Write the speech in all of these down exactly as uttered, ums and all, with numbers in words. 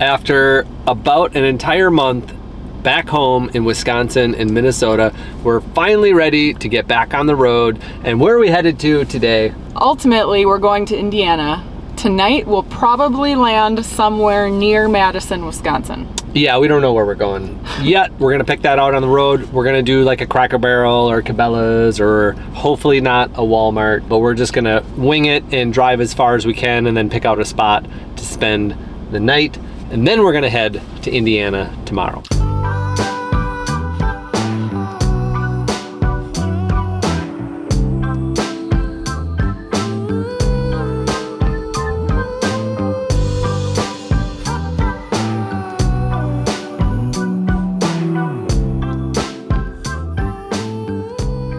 after about an entire month back home in Wisconsin and Minnesota. We're finally ready to get back on the road. And where are we headed to today? Ultimately, we're going to Indiana. Tonight, we'll probably land somewhere near Madison, Wisconsin. Yeah, we don't know where we're going yet. We're gonna pick that out on the road. We're gonna do like a Cracker Barrel or Cabela's, or hopefully not a Walmart, but we're just gonna wing it and drive as far as we can and then pick out a spot to spend the night. And then we're gonna head to Indiana tomorrow.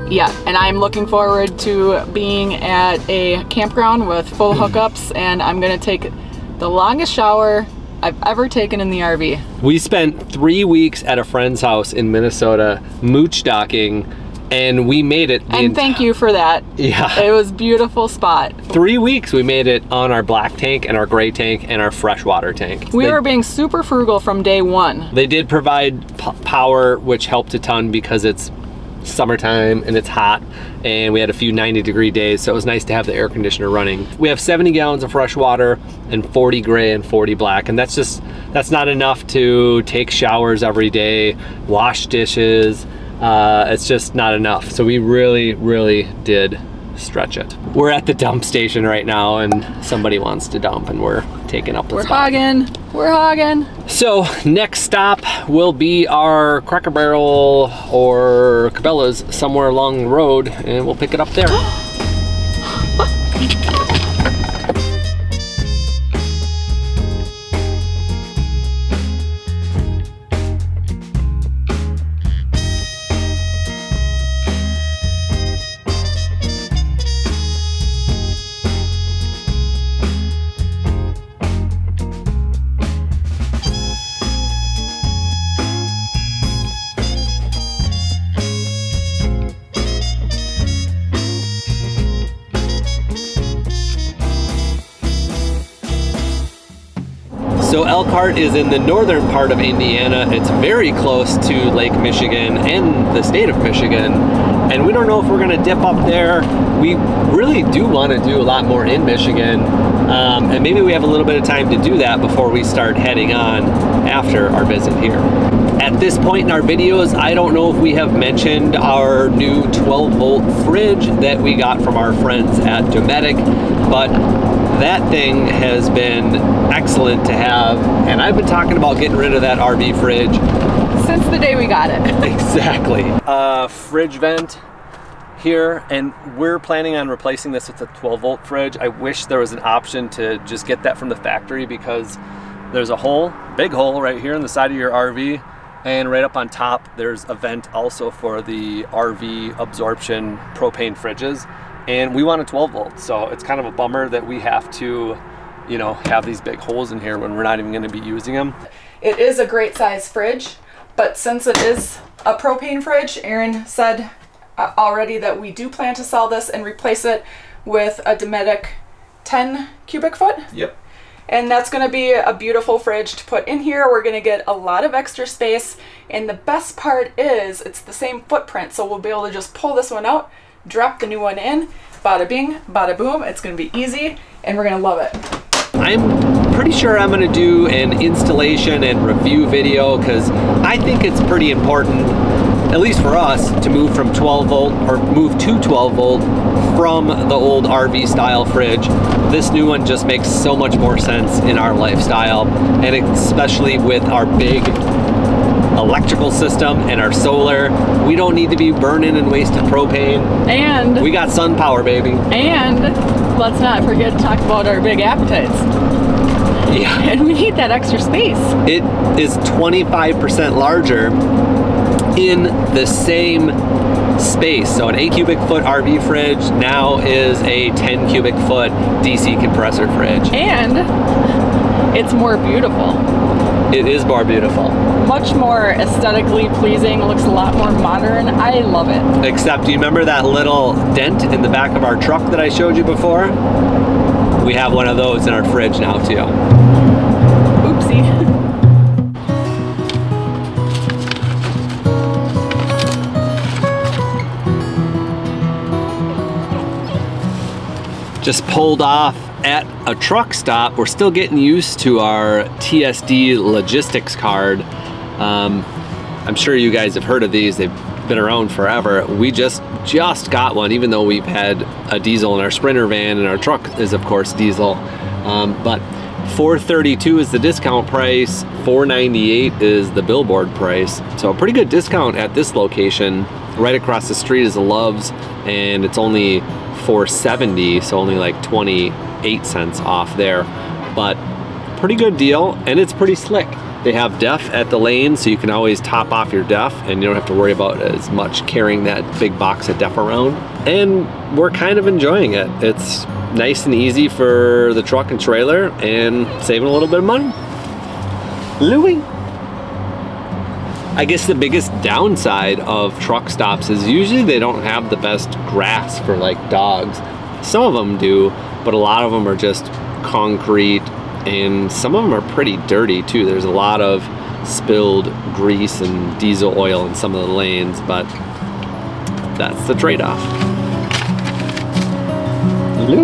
Yeah, and I'm looking forward to being at a campground with full hookups, and I'm gonna take the longest shower I've ever taken in the R V. We spent three weeks at a friend's house in Minnesota mooch docking, and we made it. And thank you for that. Yeah. It was a beautiful spot. Three weeks we made it on our black tank and our gray tank and our freshwater tank. We they, were being super frugal from day one. They did provide p power, which helped a ton because it's summertime and it's hot, and we had a few ninety degree days, so it was nice to have the air conditioner running. We have seventy gallons of fresh water and forty gray and forty black, and that's just that's not enough to take showers every day, wash dishes. Uh, it's just not enough, so we really really did stretch it. We're at the dump station right now, and somebody wants to dump, and we're taking up the we're spot. Hogging, we're hogging. So next stop will be our Cracker Barrel or Cabela's somewhere along the road, and we'll pick it up there. So Elkhart is in the northern part of Indiana. It's very close to Lake Michigan and the state of Michigan. And we don't know if we're gonna dip up there. We really do wanna do a lot more in Michigan. Um, and maybe we have a little bit of time to do that before we start heading on after our visit here. At this point in our videos, I don't know if we have mentioned our new twelve volt fridge that we got from our friends at Dometic, but that thing has been excellent to have, and I've been talking about getting rid of that R V fridge since the day we got it. Exactly. Uh, fridge vent here, and we're planning on replacing this with a twelve volt fridge. I wish there was an option to just get that from the factory, because there's a hole, big hole right here in the side of your R V, and right up on top there's a vent also for the R V absorption propane fridges. And we want a twelve volt, so it's kind of a bummer that we have to, you know, have these big holes in here when we're not even going to be using them. It is a great size fridge, but since it is a propane fridge, Aaron said uh, already that we do plan to sell this and replace it with a Dometic ten cubic foot. Yep. And that's going to be a beautiful fridge to put in here. We're going to get a lot of extra space, and the best part is it's the same footprint, so we'll be able to just pull this one out, drop the new one in, bada bing, bada boom. It's gonna be easy, and we're gonna love it. I'm pretty sure I'm gonna do an installation and review video, because I think it's pretty important, at least for us, to move from twelve volt, or move to twelve volt from the old R V style fridge. This new one just makes so much more sense in our lifestyle, and especially with our big electrical system and our solar. We don't need to be burning and wasting propane. And we got sun power, baby. And let's not forget to talk about our big appetites. Yeah. And we need that extra space. It is twenty-five percent larger in the same space. So an eight cubic foot R V fridge now is a ten cubic foot D C compressor fridge. And it's more beautiful. It is more beautiful. Much more aesthetically pleasing, looks a lot more modern. I love it. Except, do you remember that little dent in the back of our truck that I showed you before? We have one of those in our fridge now too. Oops. oopsie. Just pulled off at a truck stop. We're still getting used to our T S D logistics card. Um, I'm sure you guys have heard of these. They've been around forever. We just, just got one, even though we've had a diesel in our Sprinter van and our truck is of course diesel. Um, but four thirty-two is the discount price, four ninety-eight is the billboard price. So a pretty good discount at this location. Right across the street is the Love's and it's only four seventy, so only like twenty-eight cents off there, but pretty good deal and it's pretty slick. They have def at the lane, so you can always top off your def and you don't have to worry about as much carrying that big box of def around. And we're kind of enjoying it. It's nice and easy for the truck and trailer and saving a little bit of money. Louie. I guess the biggest downside of truck stops is usually they don't have the best grass for like dogs. Some of them do, but a lot of them are just concrete and some of them are pretty dirty too. There's a lot of spilled grease and diesel oil in some of the lanes, but that's the trade-off. Hello.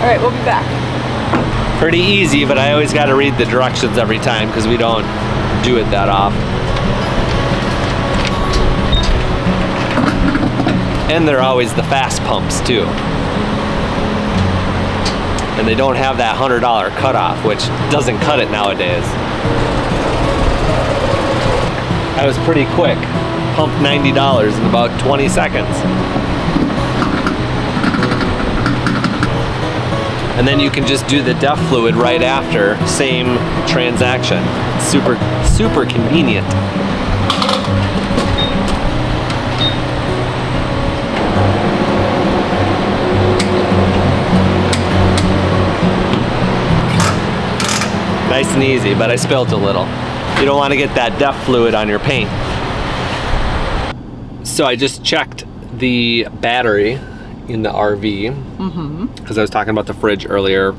All right, we'll be back. Pretty easy, but I always got to read the directions every time because we don't do it that often. And they're always the fast pumps too. And they don't have that one hundred dollar cutoff, which doesn't cut it nowadays. I was pretty quick. Pumped ninety dollars in about twenty seconds. And then you can just do the def fluid right after, same transaction. Super, super convenient. Nice and easy, but I spilled a little. You don't want to get that def fluid on your paint. So I just checked the battery in the R V, mm-hmm. because I was talking about the fridge earlier,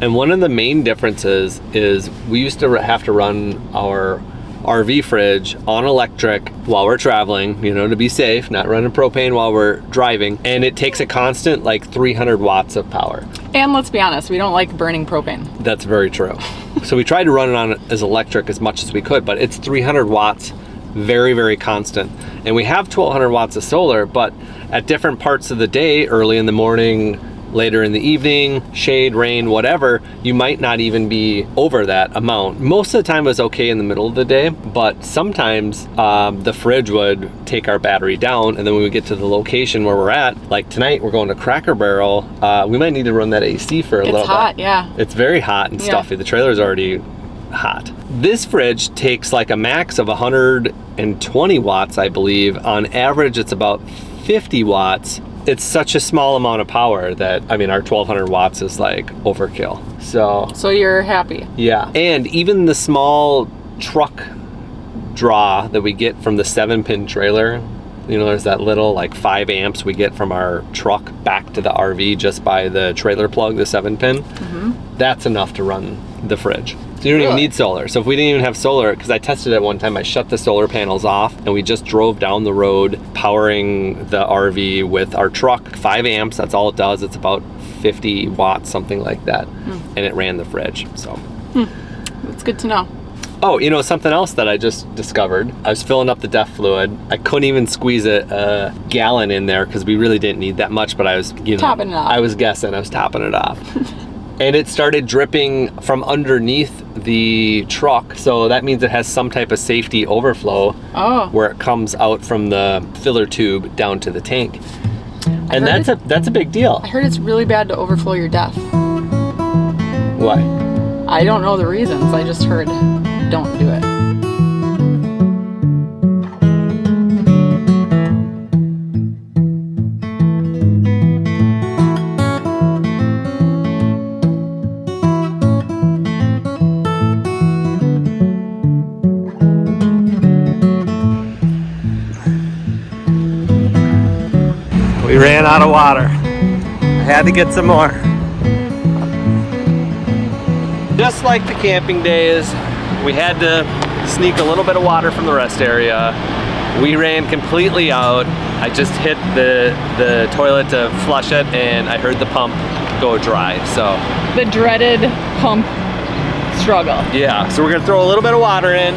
and one of the main differences is we used to have to run our R V fridge on electric while we're traveling, you know, to be safe, not running propane while we're driving, and it takes a constant like three hundred watts of power. And let's be honest, we don't like burning propane. That's very true. So we tried to run it on as electric as much as we could, but it's three hundred watts, very, very constant. And we have twelve hundred watts of solar, but at different parts of the day, early in the morning, later in the evening, shade, rain, whatever, you might not even be over that amount. Most of the time it was okay in the middle of the day, but sometimes um, the fridge would take our battery down, and then when we get to the location where we're at, like tonight we're going to Cracker Barrel, uh, we might need to run that A C for a it's little hot, bit. It's hot, yeah. It's very hot and yeah. stuffy. The trailer's already hot. This fridge takes like a max of one hundred twenty watts, I believe. On average, it's about fifty watts. It's such a small amount of power that, I mean, our twelve hundred watts is like overkill. So so you're happy. Yeah. And even the small truck draw that we get from the seven pin trailer, you know, there's that little like five amps we get from our truck back to the R V just by the trailer plug, the seven pin, mm-hmm. that's enough to run the fridge. So you don't really even need solar. So if we didn't even have solar, because I tested it one time, I shut the solar panels off and we just drove down the road powering the R V with our truck, five amps, that's all it does. It's about fifty watts, something like that. Mm. And it ran the fridge, so. Hmm. That's good to know. Oh, you know, something else that I just discovered. I was filling up the def fluid. I couldn't even squeeze a, a gallon in there because we really didn't need that much, but I was, you know. Topping it off. I was guessing, I was topping it off. And it started dripping from underneath the truck, so that means it has some type of safety overflow oh. where it comes out from the filler tube down to the tank. I and that's a that's a big deal. I heard it's really bad to overflow your def. Why? I don't know the reasons. I just heard don't do it. ran out of water. I had to get some more. Just like the camping days, we had to sneak a little bit of water from the rest area. We ran completely out. I just hit the, the toilet to flush it and I heard the pump go dry, so. The dreaded pump struggle. Yeah, so we're gonna throw a little bit of water in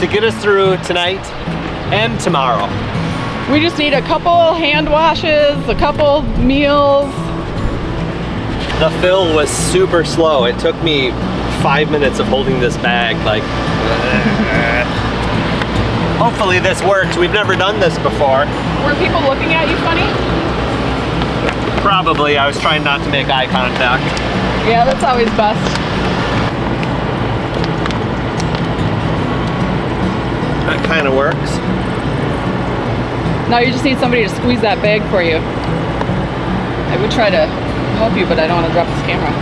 to get us through tonight and tomorrow. We just need a couple hand washes, a couple meals. The fill was super slow. It took me five minutes of holding this bag, like. Hopefully this works. We've never done this before. Were people looking at you funny? Probably. I was trying not to make eye contact. Yeah, that's always best. That kind of works. Now you just need somebody to squeeze that bag for you. I would try to help you, but I don't want to drop this camera.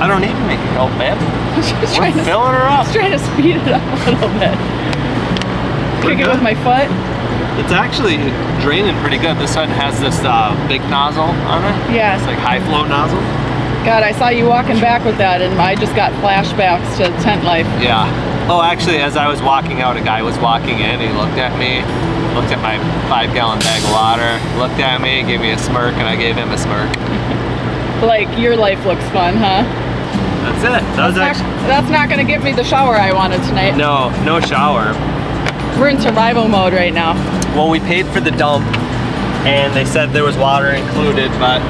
I don't need to make you help, man. We're to, filling her up. Just trying to speed it up a little bit. Kick it with my foot. It's actually draining pretty good. This one has this uh, big nozzle on it. Yeah. It's like high flow nozzle. God, I saw you walking back with that and I just got flashbacks to tent life. Yeah. Oh, actually, as I was walking out, a guy was walking in. He looked at me, looked at my five gallon bag of water, looked at me, gave me a smirk, and I gave him a smirk. Like, your life looks fun, huh? That's it. That was that's, actually... not, that's not gonna give me the shower I wanted tonight. No, no shower. We're in survival mode right now. Well, we paid for the dump, and they said there was water included, but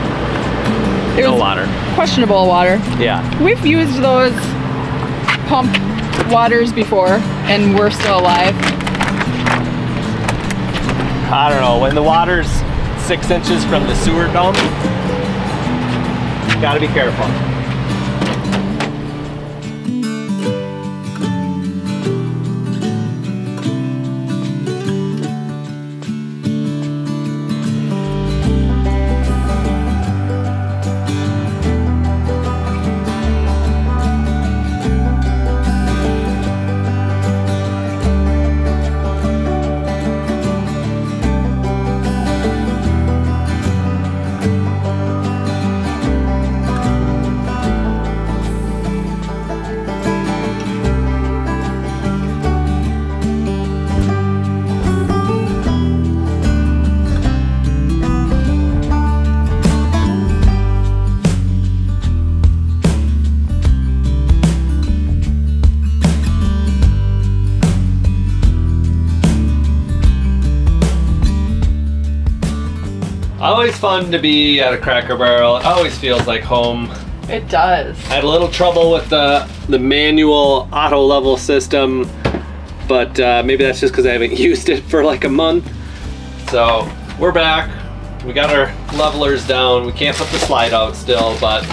it no was water. Questionable water. Yeah. We've used those pump waters before, and we're still alive. I don't know, when the water's six inches from the sewer dump, you gotta be careful. Always fun to be at a Cracker Barrel. It always feels like home. It does. I had a little trouble with the, the manual auto level system, but uh, maybe that's just because I haven't used it for like a month. So we're back. We got our levelers down. We can't put the slide out still, but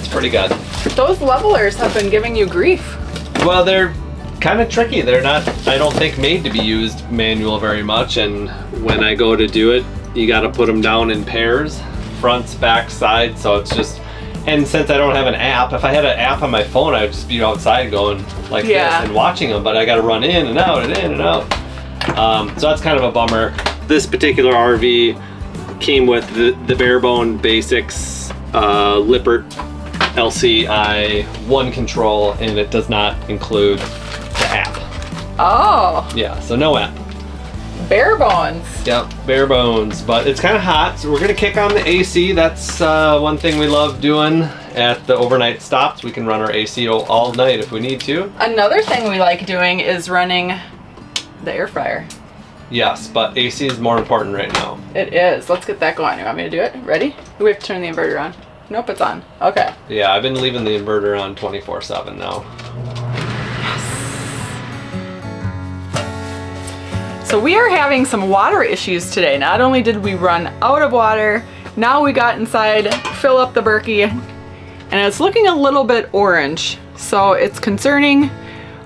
it's pretty good. Those levelers have been giving you grief. Well, they're kind of tricky. They're not, I don't think, made to be used manual very much. And when I go to do it, you gotta put them down in pairs, fronts, back, sides, so it's just, and since I don't have an app, if I had an app on my phone, I would just be outside going like yeah. this and watching them, but I gotta run in and out and in and out. Um, so that's kind of a bummer. This particular R V came with the, the barebone basics, uh, Lippert L C I, one control, and it does not include the app. Oh. Yeah, so no app. Bare bones. Yep, bare bones, but it's kind of hot, so we're gonna kick on the A C. That's uh, one thing we love doing at the overnight stops. We can run our A C all night if we need to. Another thing we like doing is running the air fryer. Yes, but A C is more important right now. It is. Let's get that going. You want me to do it? Ready? We have to turn the inverter on. Nope, it's on. Okay. Yeah, I've been leaving the inverter on twenty-four seven now. So we are having some water issues today. Not only did we run out of water, now we got inside, fill up the Berkey, and it's looking a little bit orange. So it's concerning.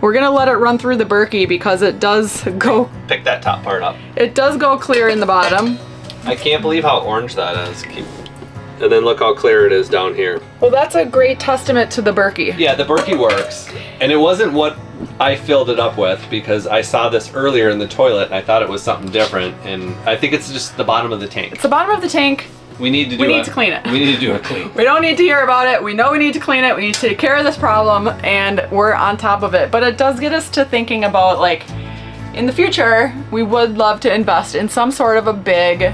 We're gonna let it run through the Berkey because it does go... Pick that top part up. It does go clear in the bottom. I can't believe how orange that is. Keep... And then look how clear it is down here. Well, that's a great testament to the Berkey. Yeah, the Berkey works. And it wasn't what I filled it up with because I saw this earlier in the toilet and I thought it was something different, and I think it's just the bottom of the tank. It's the bottom of the tank. We need to do we need a, to clean it. We need to do a clean. We don't need to hear about it. We know we need to clean it. We need to take care of this problem, and we're on top of it. But it does get us to thinking about, like, in the future, we would love to invest in some sort of a big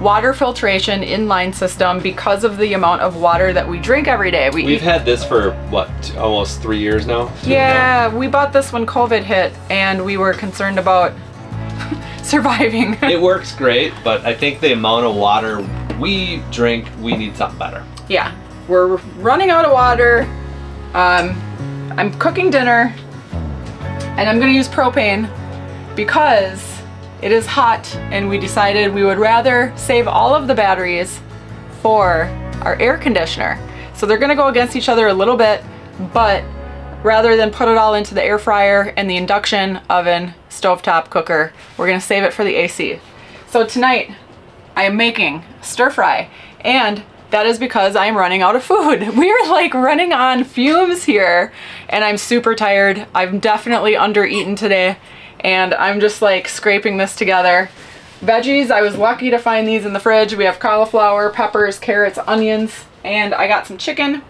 water filtration inline system because of the amount of water that we drink every day. We We've eat. had this for, what, almost three years now? Yeah, now? we bought this when COVID hit, and we were concerned about surviving. It works great, but I think the amount of water we drink, we need something better. Yeah, we're running out of water. Um, I'm cooking dinner, and I'm gonna use propane because it is hot, and we decided we would rather save all of the batteries for our air conditioner. So they're gonna go against each other a little bit, but rather than put it all into the air fryer and the induction oven, stovetop cooker, we're gonna save it for the A C. So tonight, I am making stir fry, and that is because I'm running out of food. We are like running on fumes here, and I'm super tired. I'm definitely under-eaten today, and I'm just like scraping this together. Veggies, I was lucky to find these in the fridge. We have cauliflower, peppers, carrots, onions, and I got some chicken.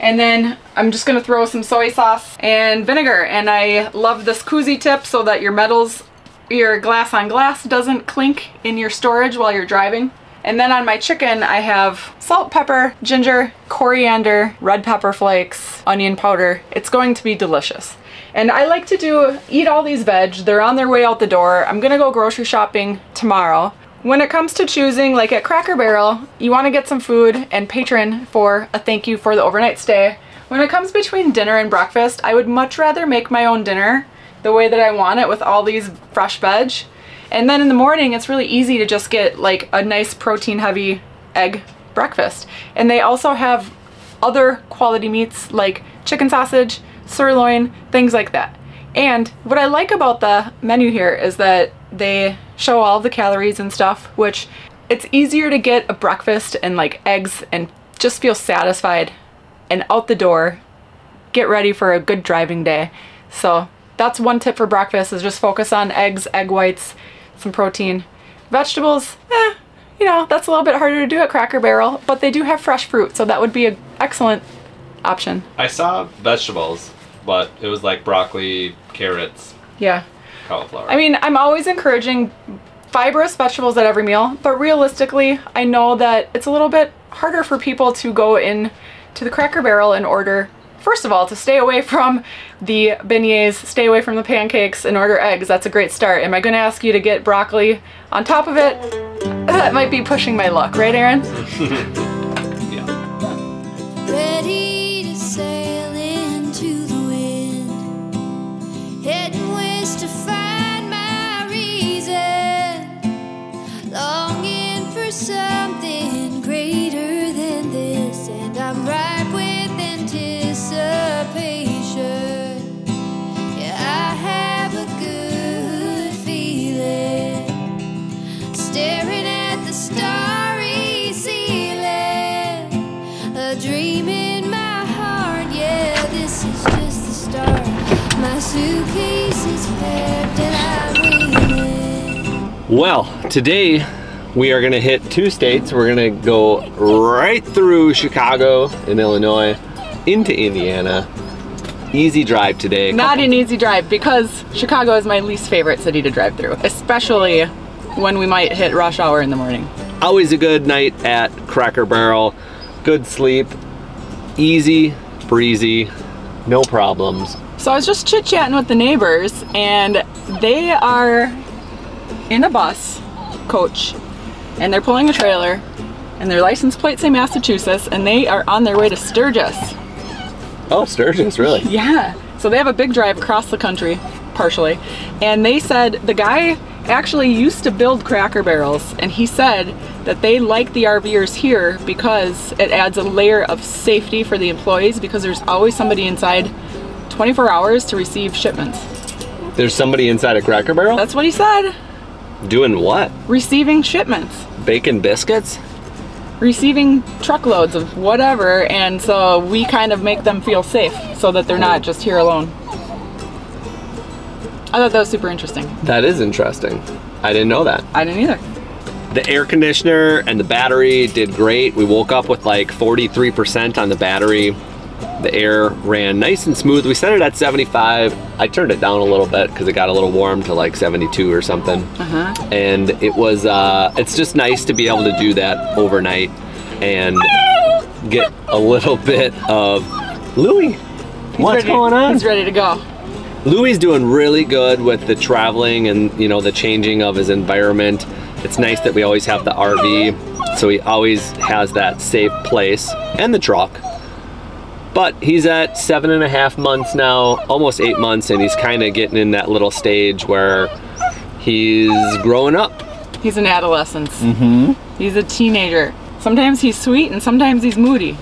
And then I'm just gonna throw some soy sauce and vinegar, and I love this koozie tip so that your metals, your glass on glass doesn't clink in your storage while you're driving. And then on my chicken, I have salt, pepper, ginger, coriander, red pepper flakes, onion powder. It's going to be delicious. And I like to do eat all these veg. They're on their way out the door. I'm gonna go grocery shopping tomorrow. When it comes to choosing, like at Cracker Barrel, you wanna get some food and patron for a thank you for the overnight stay. When it comes between dinner and breakfast, I would much rather make my own dinner the way that I want it with all these fresh veg. And then in the morning, it's really easy to just get like a nice protein heavy egg breakfast. And they also have other quality meats like chicken sausage, sirloin, things like that. And what I like about the menu here is that they show all the calories and stuff, which it's easier to get a breakfast and like eggs and just feel satisfied and out the door, get ready for a good driving day. So that's one tip for breakfast, is just focus on eggs, egg whites, some protein. Vegetables, eh, you know, that's a little bit harder to do at Cracker Barrel, but they do have fresh fruit, so that would be an excellent option. I saw vegetables, but it was like broccoli, carrots, yeah, cauliflower. I mean, I'm always encouraging fibrous vegetables at every meal, but realistically, I know that it's a little bit harder for people to go in to the Cracker Barrel and order, first of all, to stay away from the beignets, stay away from the pancakes, and order eggs. That's a great start. Am I gonna ask you to get broccoli on top of it? That might be pushing my luck, right, Aaron? Yeah. Ready? Sail into the wind, heading west to find my reason, longing for something greater than this, and I'm ripe with anticipation. Yeah, I have a good feeling, staring at the starry ceiling, a dream in my This is just the start. My suitcase is packed and I read it. Well, today we are gonna hit two states. We're gonna go right through Chicago and Illinois into Indiana. Easy drive today. Not an easy drive, because Chicago is my least favorite city to drive through, especially when we might hit rush hour in the morning. Always a good night at Cracker Barrel. Good sleep, easy, breezy. No problems. So I was just chit-chatting with the neighbors, and they are in a bus coach, and they're pulling a trailer, and their license plates say Massachusetts, and they are on their way to Sturgis. Oh, Sturgis, really? Yeah. So they have a big drive across the country, partially, and they said the guy actually used to build Cracker Barrels, and he said that they like the RVers here because it adds a layer of safety for the employees, because there's always somebody inside twenty-four hours to receive shipments. There's somebody inside a Cracker Barrel? That's what he said. Doing what? Receiving shipments. Bacon biscuits? Receiving truckloads of whatever, and so we kind of make them feel safe so that they're not just here alone. I thought that was super interesting. That is interesting. I didn't know that. I didn't either. The air conditioner and the battery did great. We woke up with like forty-three percent on the battery. The air ran nice and smooth. We set it at seventy-five. I turned it down a little bit because it got a little warm to like seventy-two or something. Uh-huh. And it was, uh, it's just nice to be able to do that overnight and get a little bit of Louie. What's going on? He's ready to go. Louie's doing really good with the traveling and, you know, the changing of his environment. It's nice that we always have the R V, so he always has that safe place and the truck. But he's at seven and a half months now, almost eight months, and he's kind of getting in that little stage where he's growing up. He's an adolescent. Mm-hmm. He's a teenager. Sometimes he's sweet and sometimes he's moody.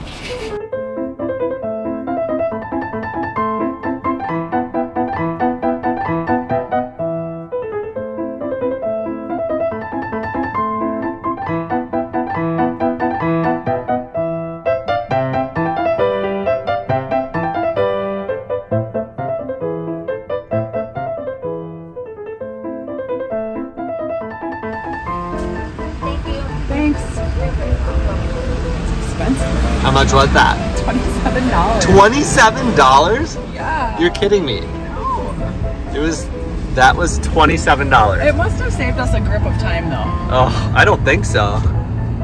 How much was that? twenty-seven dollars. twenty-seven dollars? Yeah. You're kidding me. No. It was, that was twenty-seven dollars. It must have saved us a grip of time though. Oh, I don't think so.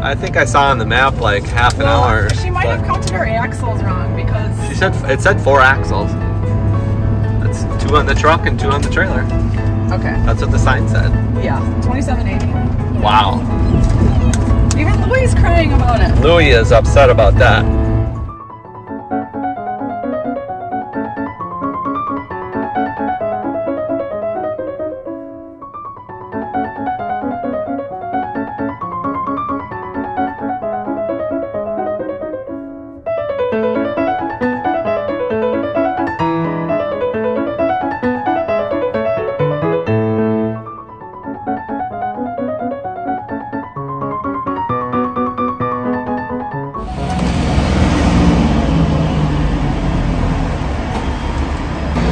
I think I saw on the map like half an well, hour. She might have counted her axles wrong because... She said, it said four axles. That's two on the truck and two on the trailer. Okay. That's what the sign said. Yeah, twenty-seven eighty. Wow. Even Louie's crying about it. Louie is upset about that.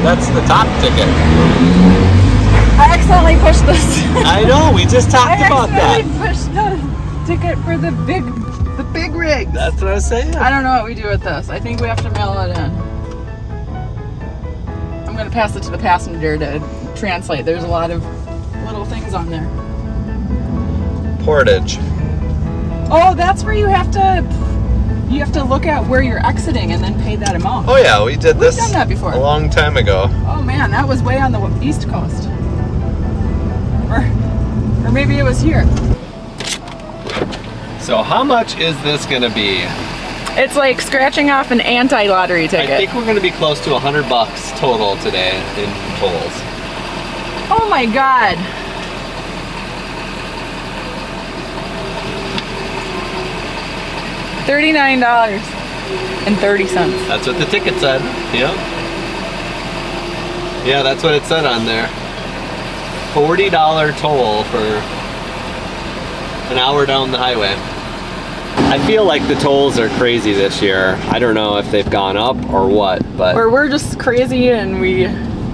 That's the top ticket. I accidentally pushed this. I know, we just talked I about that. I accidentally pushed the ticket for the big, the big rig. That's what I was saying. I don't know what we do with this. I think we have to mail it in. I'm gonna pass it to the passenger to translate. There's a lot of little things on there. Portage. Oh, that's where you have to... You have to look at where you're exiting and then pay that amount. Oh yeah, we did this. We've done that before. A long time ago. Oh man, that was way on the East Coast. Or, or maybe it was here. So how much is this gonna be? It's like scratching off an anti-lottery ticket. I think we're gonna be close to a hundred bucks total today in tolls. Oh my God. thirty-nine dollars and thirty cents. That's what the ticket said. Yeah. Yeah, that's what it said on there. forty dollar toll for an hour down the highway. I feel like the tolls are crazy this year. I don't know if they've gone up or what, but... Or we're just crazy and we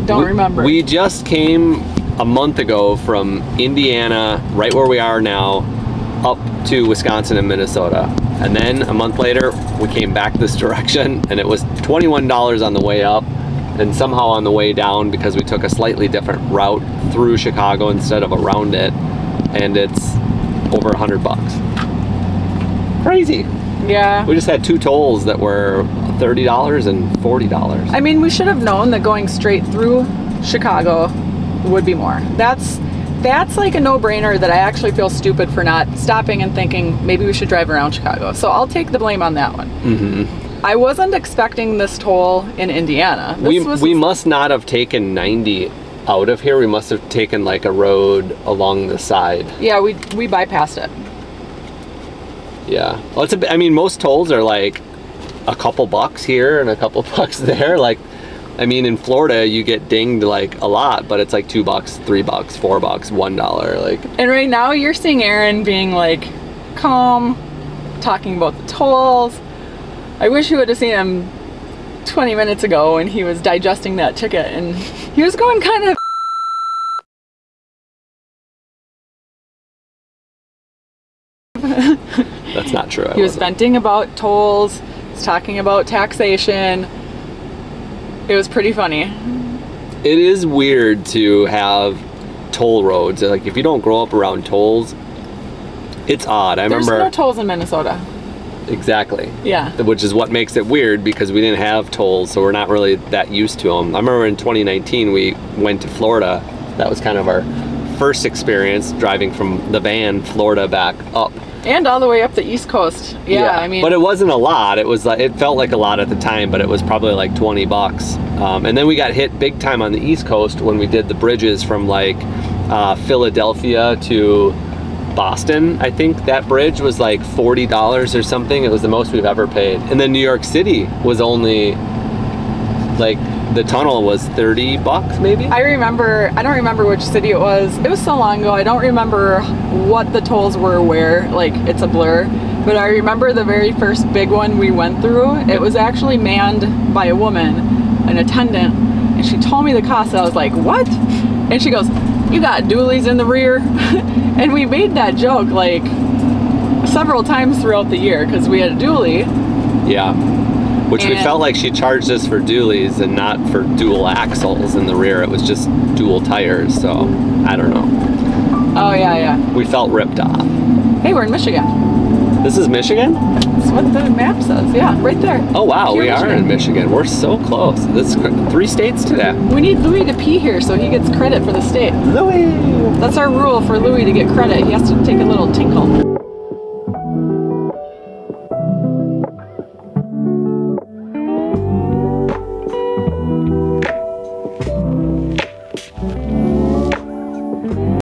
don't we, remember. We just came a month ago from Indiana, right where we are now, up to Wisconsin and Minnesota. And then a month later, we came back this direction and it was twenty-one dollars on the way up and somehow on the way down because we took a slightly different route through Chicago instead of around it. And it's over a hundred bucks. Crazy. Yeah. We just had two tolls that were thirty dollars and forty dollars. I mean, we should have known that going straight through Chicago would be more. That's That's like a no-brainer that I actually feel stupid for not stopping and thinking maybe we should drive around Chicago. So I'll take the blame on that one. Mm-hmm. I wasn't expecting this toll in Indiana. This we was we must not have taken ninety out of here. We must have taken like a road along the side. Yeah, we we bypassed it. Yeah, well, it's a, I mean most tolls are like a couple bucks here and a couple bucks there, like. I mean, in Florida, you get dinged like a lot, but it's like two bucks, three bucks, four bucks, one dollar, like. And right now, you're seeing Aaron being like calm, talking about the tolls. I wish you would have seen him twenty minutes ago when he was digesting that ticket, and he was going kind of That's not true. I he was wasn't. venting about tolls, was talking about taxation. It was pretty funny. It is weird to have toll roads. Like, if you don't grow up around tolls, it's odd. I There's remember no tolls in Minnesota. Exactly. Yeah. Which is what makes it weird, because we didn't have tolls, so we're not really that used to them. I remember in twenty nineteen we went to Florida. That was kind of our first experience driving from the van Florida back up. And all the way up the East Coast. Yeah, yeah, I mean. But it wasn't a lot. It was like, it felt like a lot at the time, but it was probably like twenty bucks. Um, and then we got hit big time on the East Coast when we did the bridges from like uh, Philadelphia to Boston. I think that bridge was like forty dollars or something. It was the most we've ever paid. And then New York City was only like, the tunnel was thirty bucks maybe? I remember, I don't remember which city it was. It was so long ago, I don't remember what the tolls were where, like it's a blur. But I remember the very first big one we went through, it was actually manned by a woman, an attendant, and she told me the cost. I was like, what? And she goes, you got dualies in the rear? And we made that joke like several times throughout the year because we had a dually. Yeah. Which and we felt like she charged us for dualies and not for dual axles in the rear. It was just dual tires, so I don't know. Oh, yeah, yeah. We felt ripped off. Hey, we're in Michigan. This is Michigan? That's what the map says, yeah, right there. Oh, wow, here we Michigan. are in Michigan. We're so close. This is three states today. We need Louie to pee here so he gets credit for the state. Louie! That's our rule for Louie to get credit. He has to take a little tinkle.